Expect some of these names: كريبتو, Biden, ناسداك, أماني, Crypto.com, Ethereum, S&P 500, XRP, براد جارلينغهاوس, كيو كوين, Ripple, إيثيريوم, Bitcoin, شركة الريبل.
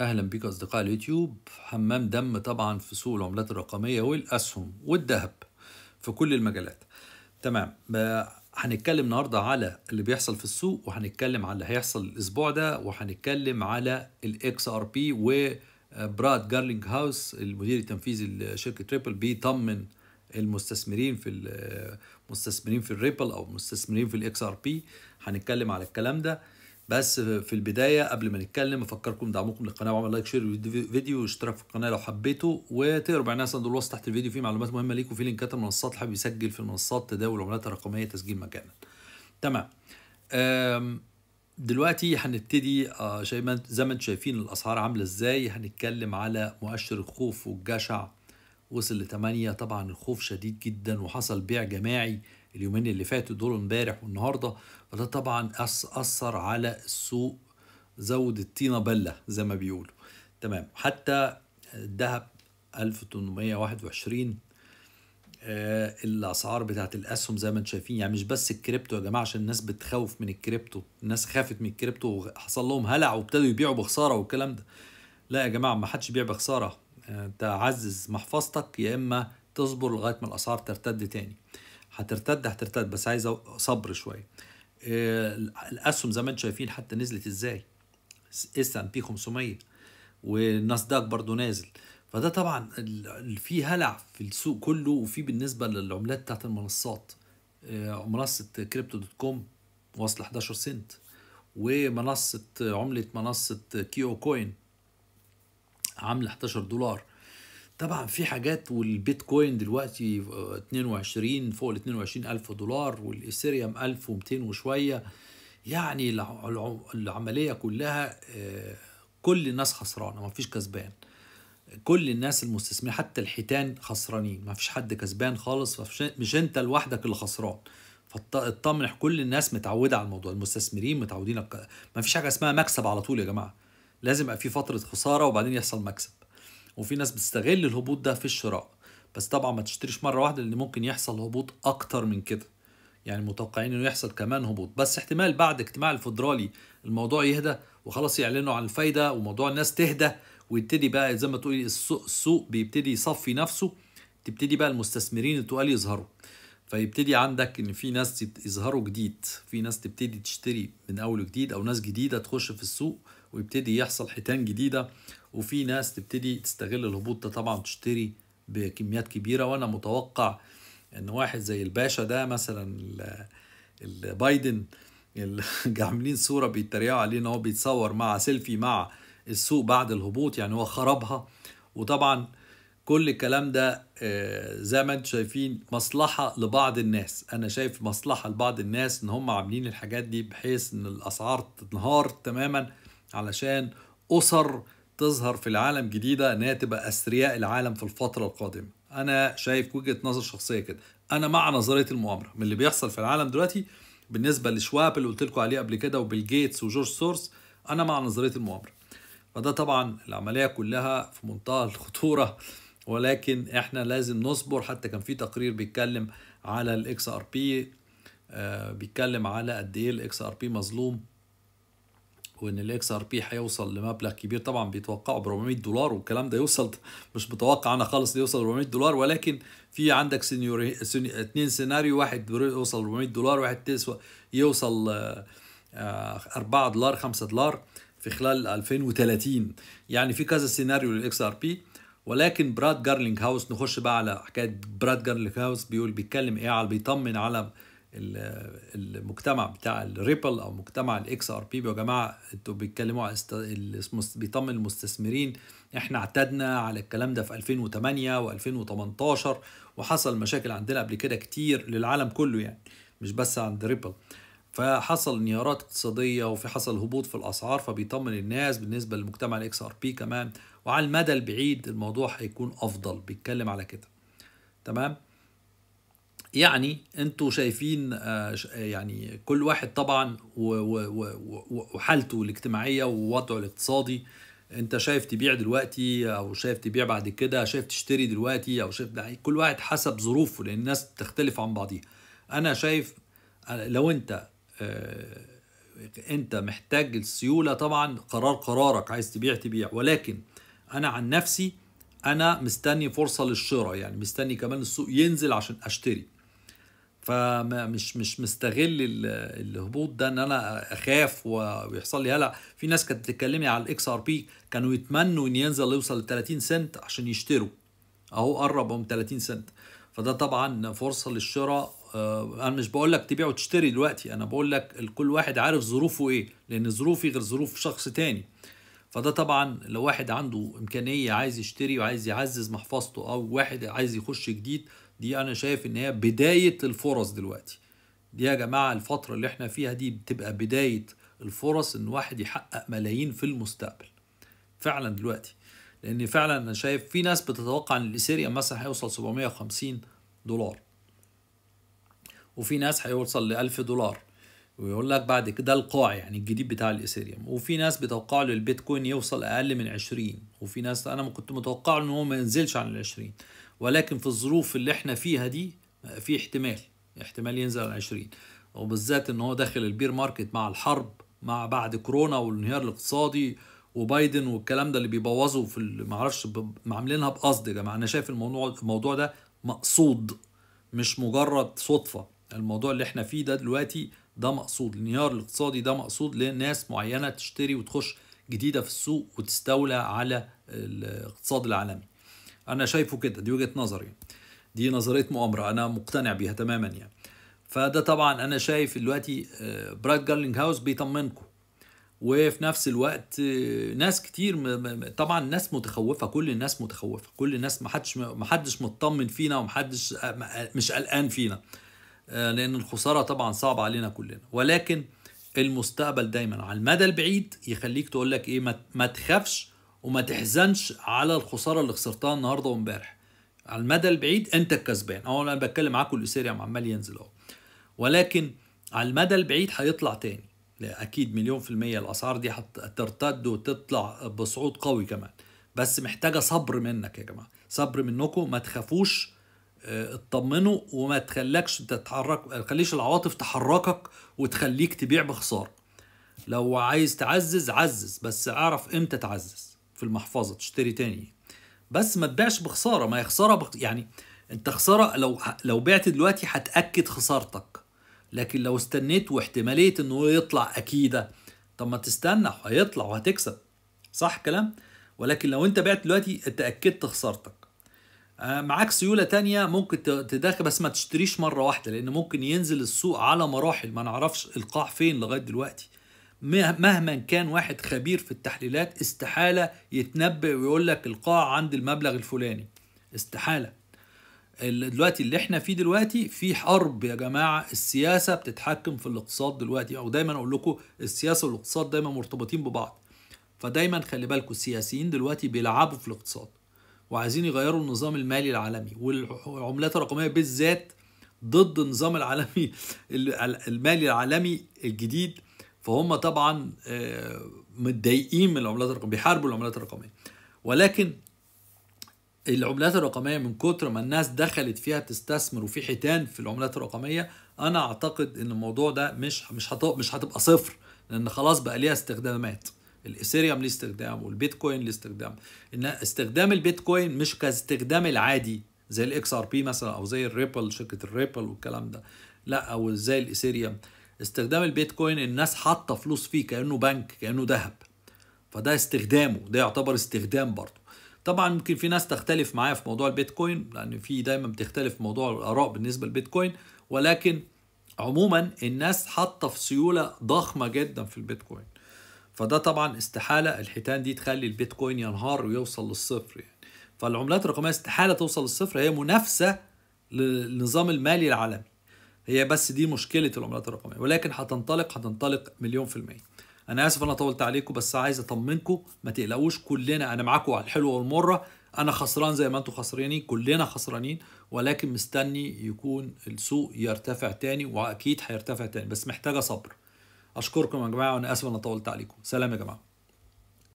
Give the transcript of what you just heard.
اهلا بيك اصدقاء اليوتيوب. حمام دم طبعا في سوق العملات الرقميه والاسهم والذهب في كل المجالات. تمام، هنتكلم النهارده على اللي بيحصل في السوق، وهنتكلم على اللي هيحصل الاسبوع ده، وهنتكلم على الاكس ار بي، وبراد جارلينغهاوس المدير التنفيذي لشركه ريبل بيطمن المستثمرين في الريبل او المستثمرين في الاكس ار بي. هنتكلم على الكلام ده، بس في البدايه قبل ما نتكلم افكركم بدعمكم للقناه، وعمل لايك شير للفيديو واشتراك في القناه لو حبيتوا، وتقروا معانا صندوق الوصف تحت الفيديو فيه معلومات مهمه ليكم، وفي لينكات المنصات اللي حابب يسجل في منصات تداول العملات الرقميه تسجيل مجانا. تمام، دلوقتي هنبتدي زي ما انتم شايفين الاسعار عامله ازاي. هنتكلم على مؤشر الخوف والجشع، وصل ل 8. طبعا الخوف شديد جدا، وحصل بيع جماعي اليومين اللي فاتوا دول، امبارح والنهارده، فده طبعا اثر على السوق، زود الطينه بله زي ما بيقولوا. تمام، حتى الذهب 1821. الاسعار بتاعت الاسهم زي ما انتم شايفين، يعني مش بس الكريبتو يا جماعه، عشان الناس بتخوف من الكريبتو، الناس خافت من الكريبتو وحصل لهم هلع وابتدوا يبيعوا بخساره والكلام ده. لا يا جماعه، ما حدش بيبيع بخساره، انت عزز محفظتك، يا اما تصبر لغايه ما الاسعار ترتد تاني. هترتد بس عايزه صبر شويه. الاسهم زي ما انتم شايفين حتى نزلت ازاي، S&P 500 والناسداك برضو نازل، فده طبعا في هلع في السوق كله. وفي بالنسبه للعملات بتاعت المنصات، منصه Crypto.com واصله 11 سنت، ومنصه منصه كيو كوين عامله 11 دولار. طبعا في حاجات، والبيتكوين دلوقتي 22، فوق ال 22,000 دولار، والايثيريوم 1200 وشويه. يعني العمليه كلها كل الناس خسرانه، ما فيش كسبان، كل الناس المستثمرين حتى الحيتان خسرانين، ما فيش حد كسبان خالص، مش انت لوحدك اللي خسران. فاطمن، كل الناس متعوده على الموضوع، المستثمرين متعودين، ما فيش حاجه اسمها مكسب على طول يا جماعه، لازم يبقى في فتره خساره وبعدين يحصل مكسب. وفي ناس بتستغل الهبوط ده في الشراء، بس طبعا ما تشتريش مره واحده، لان ممكن يحصل هبوط اكتر من كده. يعني متوقعين انه يحصل كمان هبوط، بس احتمال بعد اجتماع الفدرالي الموضوع يهدى، وخلاص يعلنوا عن الفايده، وموضوع الناس تهدى، ويبتدي بقى زي ما تقولي السوق بيبتدي يصفي نفسه، تبتدي بقى المستثمرين التقال يظهروا. فيبتدي عندك ان في ناس يظهروا جديد، في ناس تبتدي تشتري من اول جديد، او ناس جديده تخش في السوق، ويبتدي يحصل حيتان جديده، وفي ناس تبتدي تستغل الهبوط ده طبعا، تشتري بكميات كبيره. وانا متوقع ان واحد زي الباشا ده مثلا، بايدن، اللي عاملين صوره بيتريقوا عليه ان هو بيتصور مع سيلفي مع السوق بعد الهبوط، يعني هو خربها. وطبعا كل الكلام ده زي ما انتم شايفين مصلحه لبعض الناس، انا شايف مصلحه لبعض الناس ان هم عاملين الحاجات دي، بحيث ان الاسعار تنهار تماما، علشان اسر تظهر في العالم جديده، انها تبقى اثرياء العالم في الفتره القادمه. انا شايف وجهه نظر شخصيه كده، انا مع نظريه المؤامره من اللي بيحصل في العالم دلوقتي بالنسبه لشواب اللي قلت لكم عليه قبل كده، وبيل جيتس وجورج سورس، انا مع نظريه المؤامره. فده طبعا العمليه كلها في منتهى الخطوره، ولكن احنا لازم نصبر. حتى كان في تقرير بيتكلم على الاكس ار بي، بيتكلم على قد ايه الاكس ار بي مظلوم، وان الاكس ار بي هيوصل لمبلغ كبير. طبعا بيتوقعوا ب 400 دولار، والكلام ده يوصل، مش متوقع انا خالص يوصل 400 دولار، ولكن في عندك اتنين سيناريو، واحد يوصل 400 دولار، واحد يوصل 4 دولار 5 دولار في خلال 2030. يعني في كذا سيناريو للاكس ار بي. ولكن براد جارلينغهاوس، نخش بقى على حكايه براد جارلينغهاوس، بيتكلم ايه، على بيطمن على المجتمع بتاع الريبل او مجتمع الاكس ار بي. يا جماعه انتوا بيتكلموا على بيطمن المستثمرين، احنا اعتدنا على الكلام ده في 2008 و2018، وحصل مشاكل عندنا قبل كده كتير للعالم كله، يعني مش بس عند ريبل، فحصل انهيارات اقتصاديه، وفي حصل هبوط في الاسعار. فبيطمن الناس بالنسبه لمجتمع الاكس ار بي كمان، وعلى المدى البعيد الموضوع هيكون افضل، بيتكلم على كده. تمام، يعني انتوا شايفين يعني كل واحد طبعا وحالته الاجتماعيه ووضعه الاقتصادي، انت شايف تبيع دلوقتي، او شايف تبيع بعد كده، شايف تشتري دلوقتي، او شايف، كل واحد حسب ظروفه، لان الناس بتختلف عن بعضيها. انا شايف لو انت انت محتاج السيولة طبعا، قرارك عايز تبيع، ولكن انا عن نفسي انا مستني فرصة للشراء، يعني مستني كمان السوق ينزل عشان اشتري، فمش مستغل الهبوط ده ان انا اخاف ويحصل لي هلع. في ناس كانت بتتكلمني على الاكس ار بي كانوا يتمنوا ان ينزل يوصل ل 30 سنت عشان يشتروا، اهو قرب من 30 سنت، فده طبعا فرصة للشراء. انا مش بقول لك تبيع وتشتري دلوقتي، انا بقول لك كل واحد عارف ظروفه ايه، لان ظروفي غير ظروف شخص تاني. فده طبعا لو واحد عنده امكانيه عايز يشتري وعايز يعزز محفظته، او واحد عايز يخش جديد، دي انا شايف ان هي بدايه الفرص دلوقتي. دي يا جماعه الفتره اللي احنا فيها دي بتبقى بدايه الفرص ان واحد يحقق ملايين في المستقبل فعلا دلوقتي، لان فعلا انا شايف في ناس بتتوقع ان الايثيريوم مثلا هيوصل 750 دولار وفي ناس هيوصل ل 1000 دولار ويقول لك بعد كده القاع يعني الجديد بتاع الايثيريوم، وفي ناس بتوقع له البيتكوين يوصل اقل من 20، وفي ناس انا كنت متوقع ان هو ما ينزلش عن ال 20، ولكن في الظروف اللي احنا فيها دي في احتمال ينزل عن 20، وبالذات ان هو داخل البير ماركت مع الحرب، مع بعد كورونا والانهيار الاقتصادي وبايدن والكلام ده اللي بيبوظوا في ما اعرفش عاملينها بقصد. يا جماعه انا شايف الموضوع ده مقصود، مش مجرد صدفه. الموضوع اللي احنا فيه ده دلوقتي ده مقصود، الانهيار الاقتصادي ده مقصود لناس معينه تشتري وتخش جديده في السوق وتستولى على الاقتصاد العالمي. انا شايفه كده، دي وجهه نظري، دي نظريه مؤامره انا مقتنع بيها تماما يعني. فده طبعا انا شايف دلوقتي براد جارلينغهاوس بيطمنكم، وفي نفس الوقت ناس كتير طبعا ناس متخوفه، كل الناس متخوفه، كل الناس محدش مطمن فينا ومحدش مش قلقان فينا، لأن الخسارة طبعا صعبة علينا كلنا، ولكن المستقبل دايما على المدى البعيد يخليك تقول لك إيه، ما تخافش وما تحزنش على الخسارة اللي خسرتها النهاردة وامبارح. على المدى البعيد أنت الكسبان، أهو أنا بتكلم معاكم الإيثيريوم عمال ينزل أهو، ولكن على المدى البعيد هيطلع تاني، أكيد 100% الأسعار دي هترتد وتطلع بصعود قوي كمان، بس محتاجة صبر منك يا جماعة، صبر منكم، ما تخافوش، اطمنوا، وما تخلكش تتحرك، ما تخليش العواطف تحركك وتخليك تبيع بخساره. لو عايز تعزز عزز، بس اعرف امتى تعزز في المحفظه تشتري تاني، بس ما تبيعش بخساره، ما هي خساره يعني انت خساره لو بعت دلوقتي هتاكد خسارتك، لكن لو استنيت واحتماليه انه يطلع اكيده، طب ما تستنى هيطلع وهتكسب، صح كلام؟ ولكن لو انت بعت دلوقتي انت اكدت خسارتك، معاك سيولة تانية ممكن تداخل، بس ما تشتريش مرة واحدة، لأن ممكن ينزل السوق على مراحل، ما نعرفش القاع فين لغاية دلوقتي. مهما كان واحد خبير في التحليلات استحالة يتنبأ ويقول لك القاع عند المبلغ الفلاني، استحالة. دلوقتي اللي احنا فيه دلوقتي في حرب يا جماعة، السياسة بتتحكم في الاقتصاد دلوقتي، أو دايما أقول لكم السياسة والاقتصاد دايما مرتبطين ببعض، فدايما خلي بالكم السياسيين دلوقتي بيلعبوا في الاقتصاد وعايزين يغيروا النظام المالي العالمي والعملات الرقميه بالذات ضد النظام العالمي المالي العالمي الجديد، فهم طبعا متضايقين من العملات الرقميه، بيحاربوا العملات الرقميه، ولكن العملات الرقميه من كتر ما الناس دخلت فيها تستثمر وفي حيتان في العملات الرقميه، انا اعتقد ان الموضوع ده مش هتبقى صفر، لان خلاص بقى ليها استخدامات. الايثيريوم ليه استخدام، والبيتكوين ليه استخدام، ان استخدام البيتكوين مش كاستخدام العادي زي الاكس ار بي مثلا، او زي الريبل، شركه الريبل والكلام ده، لا، او زي الايثيريوم. استخدام البيتكوين الناس حاطه فلوس فيه كانه بنك، كانه ذهب، فده استخدامه، ده يعتبر استخدام برضه. طبعا ممكن في ناس تختلف معايا في موضوع البيتكوين، لان في دايما بتختلف موضوع الاراء بالنسبه للبيتكوين، ولكن عموما الناس حاطه في سيوله ضخمه جدا في البيتكوين، فده طبعا استحالة الحيتان دي تخلي البيتكوين ينهار ويوصل للصفر يعني. فالعملات الرقمية استحالة توصل للصفر، هي منافسة للنظام المالي العالمي، هي بس دي مشكلة العملات الرقمية، ولكن هتنطلق 100%. أنا آسف أنا طولت عليكم، بس عايز أطمنكم ما تقلقوش، كلنا أنا معاكم على الحلوة والمرة، أنا خسران زي ما أنتم خسرانين، كلنا خسرانين، ولكن مستني يكون السوق يرتفع تاني، وأكيد هيرتفع تاني، بس محتاجة صبر. أشكركم يا جماعة، وأنا آسف أنا طولت عليكم. سلام يا جماعة.